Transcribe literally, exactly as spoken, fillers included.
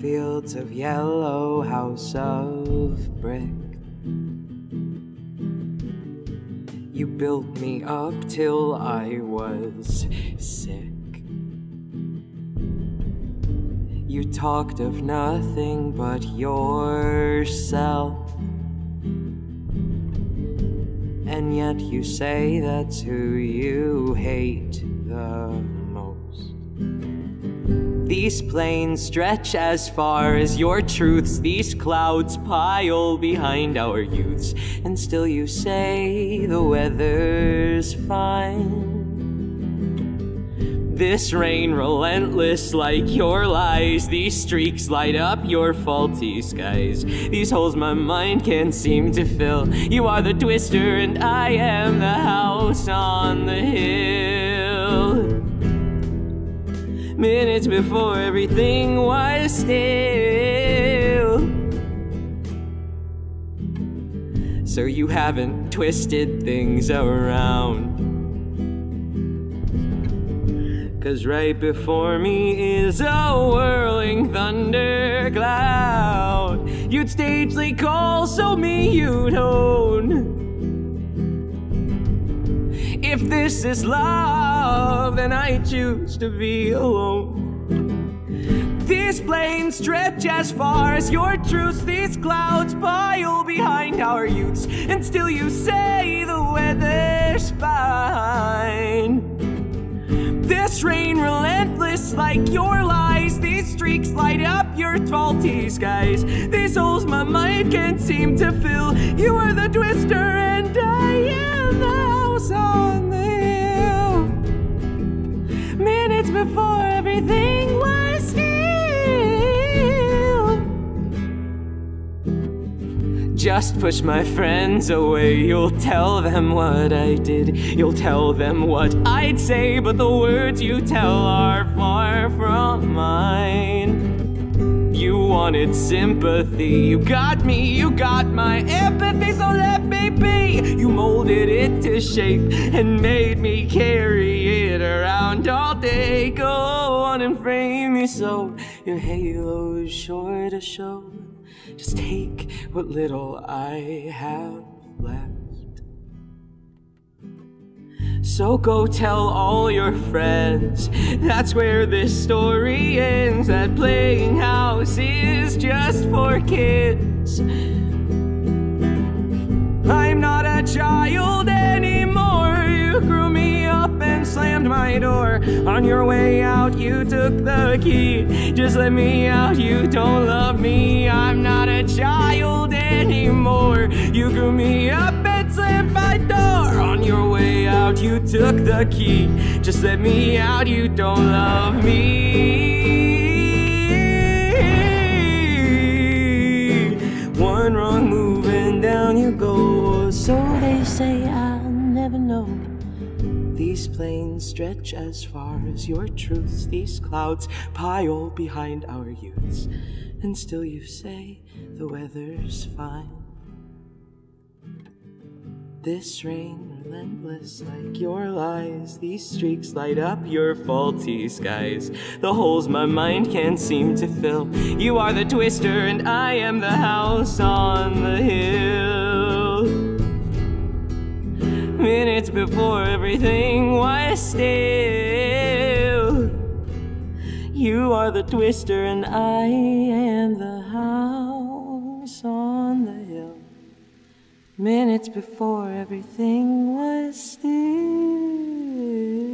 fields of yellow, house of brick. You built me up till I was sick. You talked of nothing but yourself, and yet you say that's who you hate the most. These plains stretch as far as your truths, these clouds pile behind our youths, and still you say the weather's fine. This rain relentless like your lies, these streaks light up your faulty skies, these holes my mind can't seem to fill. You are the twister and I am the house on the hill. Minutes before everything was still. So you haven't twisted things around, 'cause right before me is a whirling thundercloud. You'd stagely call, so me you'd own. If this is love, then I choose to be alone. These plains stretch as far as your truths, these clouds pile behind our youths, and still you say the weather's fine. This rain relentless like your lies, these streaks light up your faulty skies, these holes my mind can't seem to fill. You are the twister and I am the house on the minutes before everything was still. Just push my friends away, you'll tell them what I did, you'll tell them what I'd say, but the words you tell are far from mine. You wanted sympathy, you got me, you got my empathy, so let me be. You molded it to shape and made me carry it around all day. Go on and frame me so your halo's sure to show. Just take what little I have left. So go tell all your friends, that's where this story ends, that playing house is just for kids. I'm not a child anymore, you grew me up and slammed my door. On your way out you took the key, just let me out, you don't love me. I'm not a child anymore, you grew me up and slammed my door. On your way out you took the key, just let me out, you don't love me. One wrong move and down you go, so they say I'll never know. These plains stretch as far as your truths, these clouds pile behind our youths, and still you say the weather's fine. This rain relentless like your lies, these streaks light up your faulty skies, the holes my mind can't seem to fill. You are the twister and I am the house on the hill. Minutes before everything was still. You are the twister and I am the house on the hill. Minutes before everything was still.